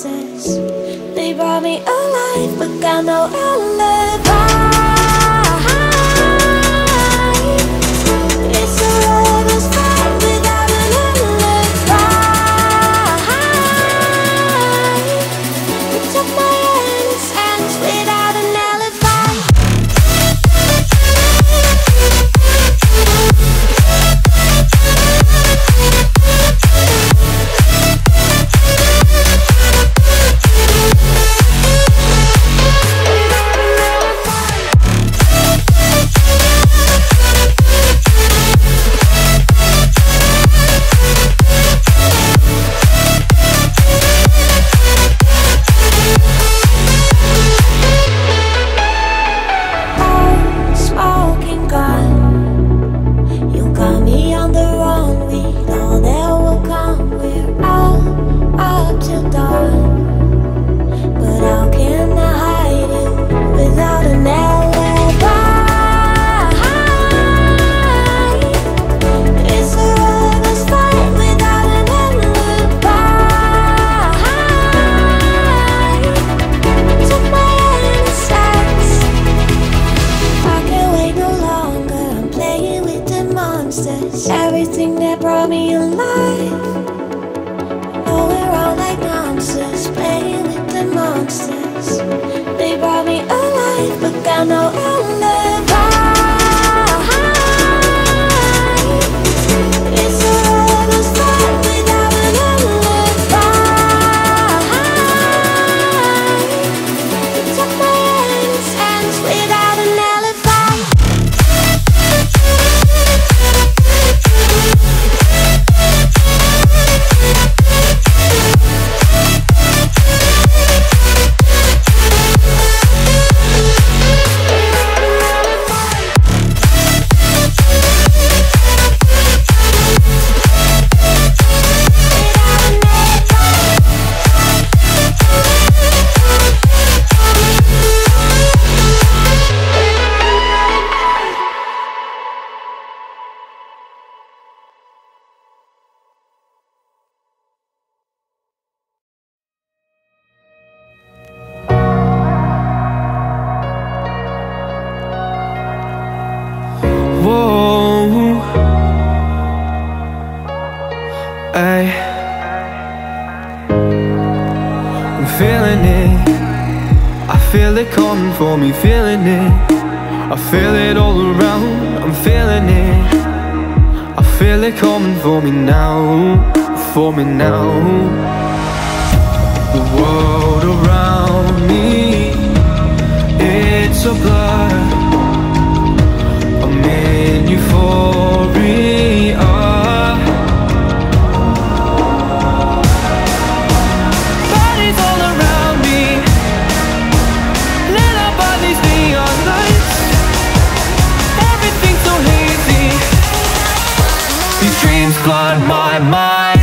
promises. They brought me alive, but got no alibi. Everything that brought me alive, oh, we're all like monsters, playing with the monsters. They brought me alive, but got no alibi. Feeling it, I feel it coming for me, feeling it, I feel it all around, I'm feeling it, I feel it coming for me now, the world around me, it's a blur, I'm in euphoria. Flood my mind.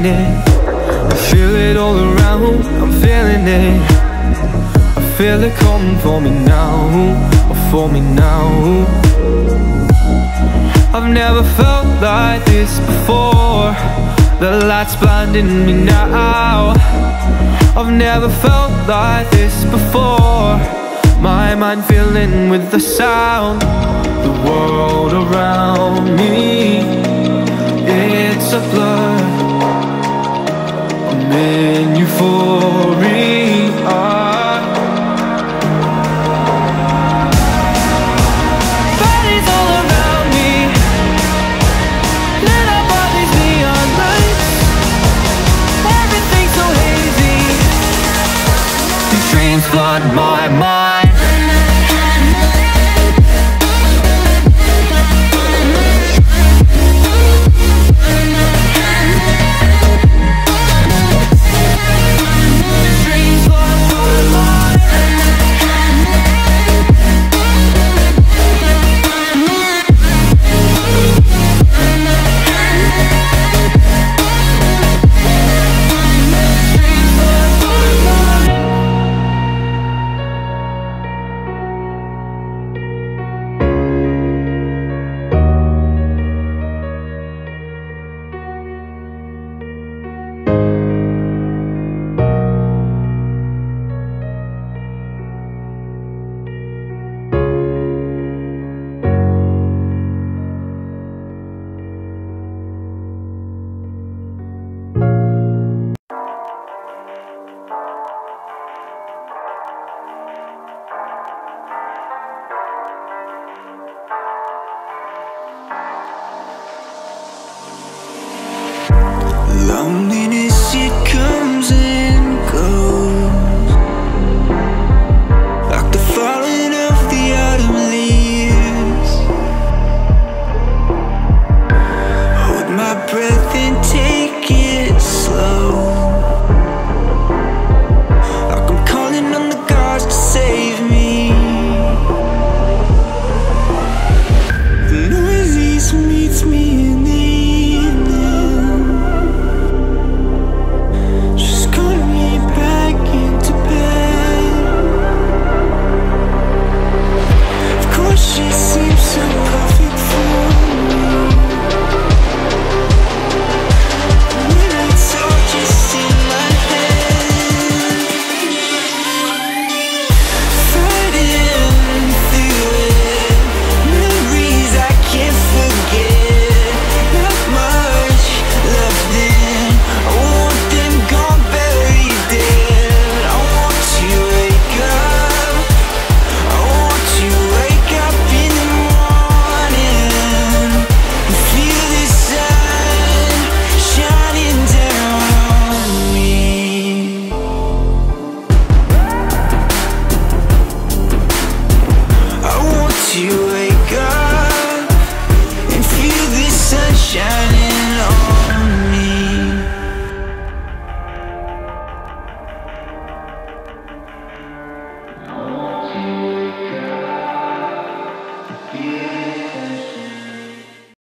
I feel it all around, I'm feeling it, I feel it coming for me now, I've never felt like this before, the light's blinding me now, I've never felt like this before, my mind filling with the sound, the world around me, it's a blur. I'm in euphoria. Bodies all around me, lit up all these neon lights. Everything's so hazy, these dreams flood my mind.